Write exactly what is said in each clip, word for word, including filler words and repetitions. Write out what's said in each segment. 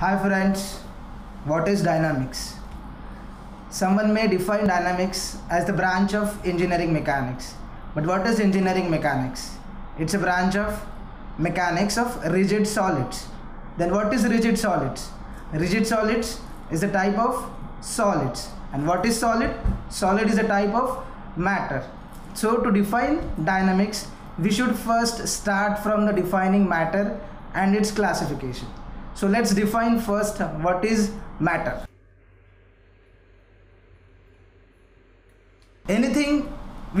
Hi friends, what is dynamics? Someone may define dynamics as the branch of engineering mechanics. But what is engineering mechanics? It's a branch of mechanics of rigid solids. Then what is rigid solids? Rigid solids is a type of solids. And what is solid? Solid is a type of matter. So to define dynamics, we should first start from the defining matter and its classification. So let's define first what is matter. Anything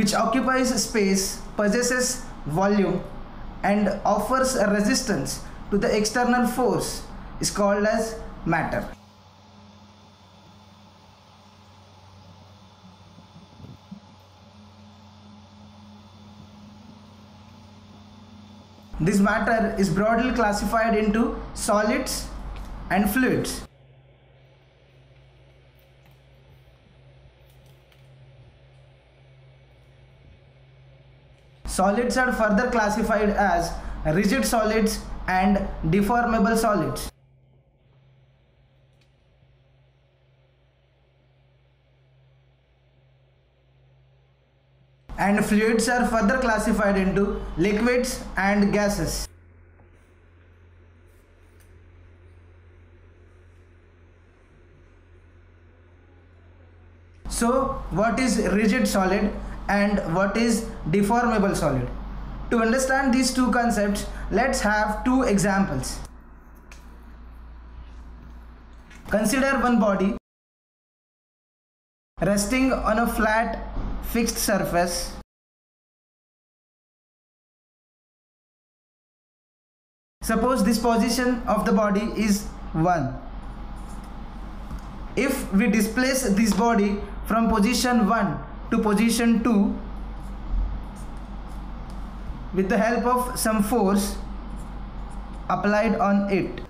which occupies space, possesses volume and offers a resistance to the external force is called as matter. This matter is broadly classified into solids and fluids. Solids are further classified as rigid solids and deformable solids. And fluids are further classified into liquids and gases. So, what is rigid solid and what is deformable solid? To understand these two concepts, let's have two examples. Consider one body resting on a flat fixed surface . Suppose this position of the body is one. If we displace this body from position one to position two with the help of some force applied on it,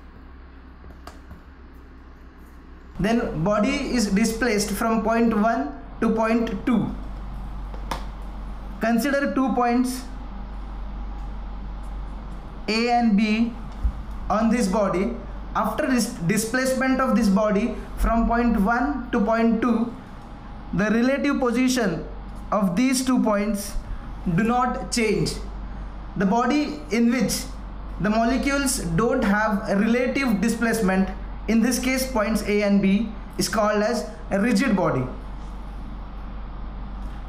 then body is displaced from point one to point two. Consider two points A and B on this body. After this displacement of this body from point one to point two, the relative position of these two points do not change. The body in which the molecules don't have a relative displacement, in this case points A and B, is called as a rigid body.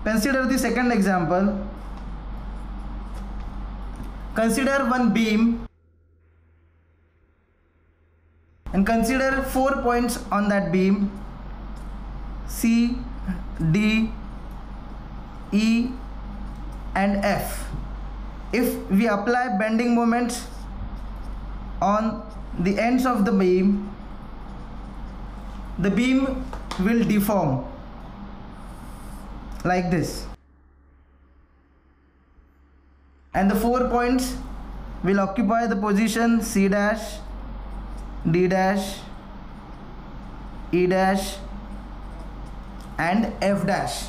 Consider the second example. Consider one beam and consider four points on that beam, C, D, E and F. If we apply bending moments on the ends of the beam, the beam will deform like this, and the four points will occupy the position C dash, D dash, E dash and F dash.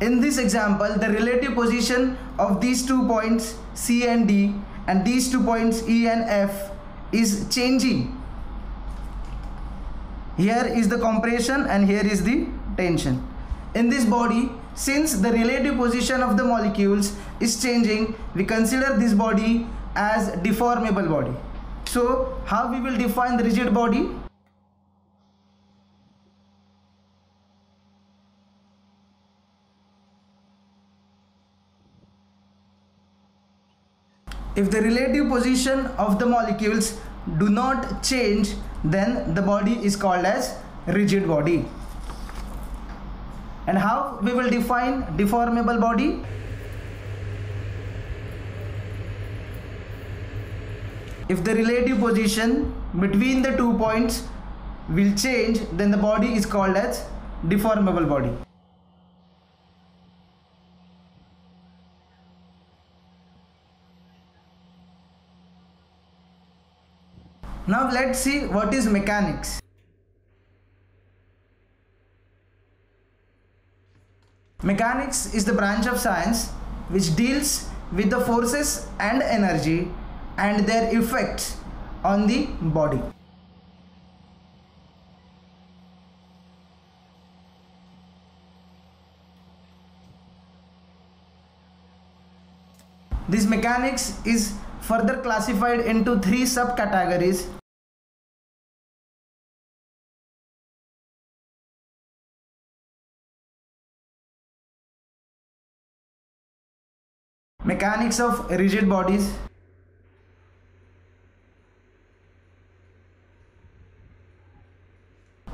In this example, the relative position of these two points C and D and these two points E and F is changing. Here is the compression and here is the tension. In this body, since the relative position of the molecules is changing, we consider this body as deformable body. So, how we will define the rigid body? If the relative position of the molecules do not change, then the body is called as rigid body. And how we will define deformable body? If the relative position between the two points will change, then the body is called as deformable body. Now let's see what is mechanics. Mechanics is the branch of science which deals with the forces and energy and their effects on the body. This mechanics is further classified into three subcategories. Mechanics of rigid bodies,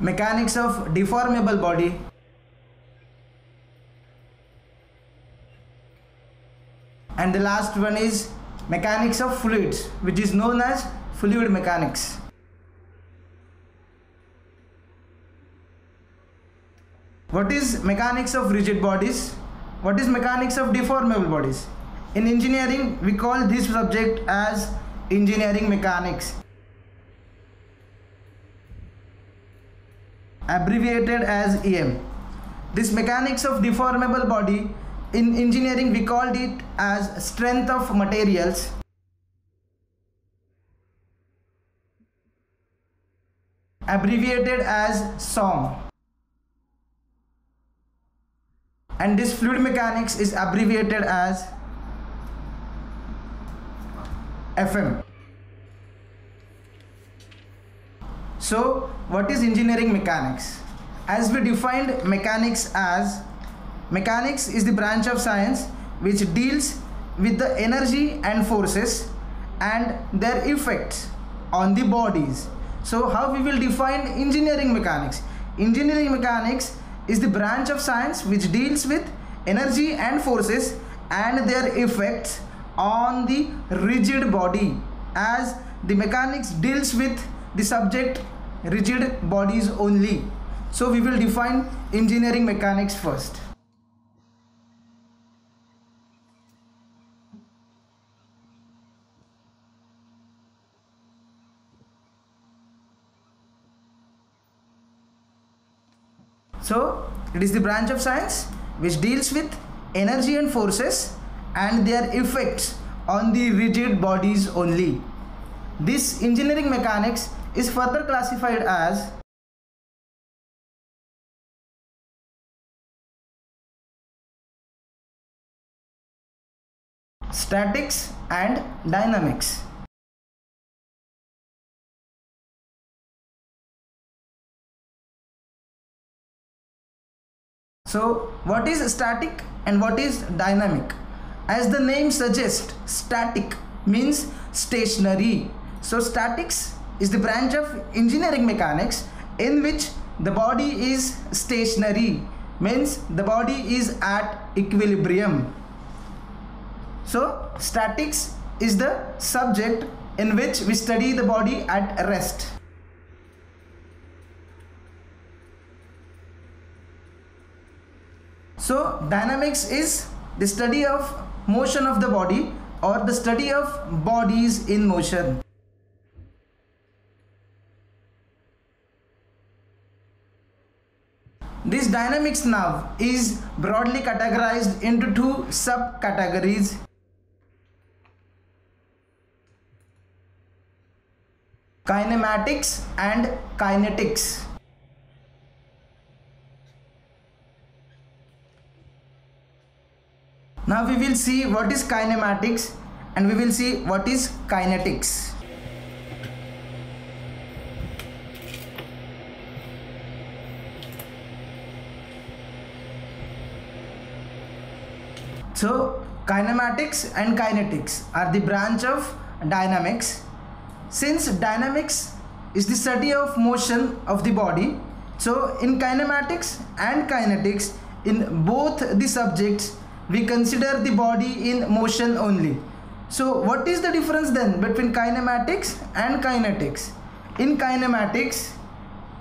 mechanics of deformable body, and the last one is mechanics of fluids, which is known as fluid mechanics. What is mechanics of rigid bodies? What is mechanics of deformable bodies? In engineering, we call this subject as engineering mechanics, abbreviated as E M. This mechanics of deformable body, in engineering we called it as strength of materials. Abbreviated as SOM. And this fluid mechanics is abbreviated as F M. So, what is engineering mechanics? As we defined mechanics as, mechanics is the branch of science which deals with the energy and forces and their effects on the bodies. So, how we will define engineering mechanics? Engineering mechanics is the branch of science which deals with energy and forces and their effects on the rigid body, as the mechanics deals with the subject rigid bodies only. So we will define engineering mechanics first. So it is the branch of science which deals with energy and forces and their effects on the rigid bodies only. This engineering mechanics is further classified as statics and dynamics. So, what is static and what is dynamic? As the name suggests, static means stationary. So, statics is the branch of engineering mechanics in which the body is stationary, means the body is at equilibrium. So, statics is the subject in which we study the body at rest. So, dynamics is the study of motion of the body or the study of bodies in motion. This dynamics now is broadly categorized into two subcategories. Kinematics and kinetics. Now we will see what is kinematics and we will see what is kinetics. So, kinematics and kinetics are the branch of dynamics. Since dynamics is the study of motion of the body, so in kinematics and kinetics, in both the subjects, we consider the body in motion only. So, what is the difference then between kinematics and kinetics? In kinematics,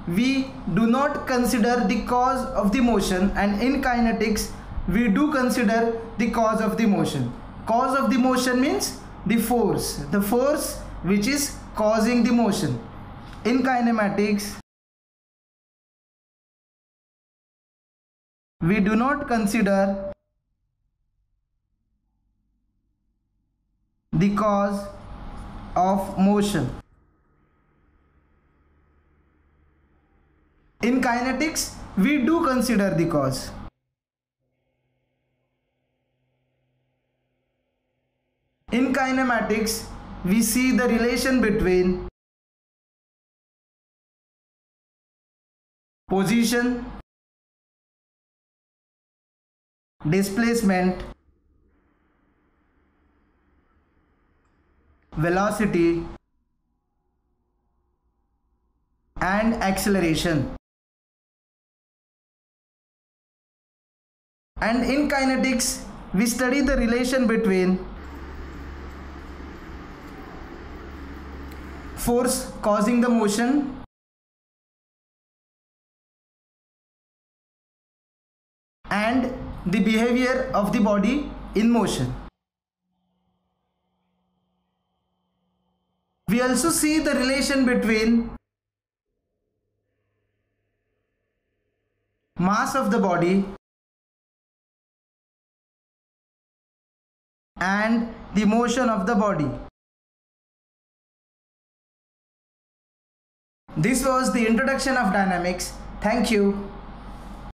we do not consider the cause of the motion, and in kinetics, we do consider the cause of the motion. Cause of the motion means the force, the force which is causing the motion. In kinematics, we do not consider the cause of motion. In kinetics, we do consider the cause. In kinematics, we see the relation between position, displacement, velocity and acceleration. And in kinetics, we study the relation between force causing the motion, and the behavior of the body in motion. We also see the relation between mass of the body and the motion of the body. This was the introduction of dynamics. Thank you.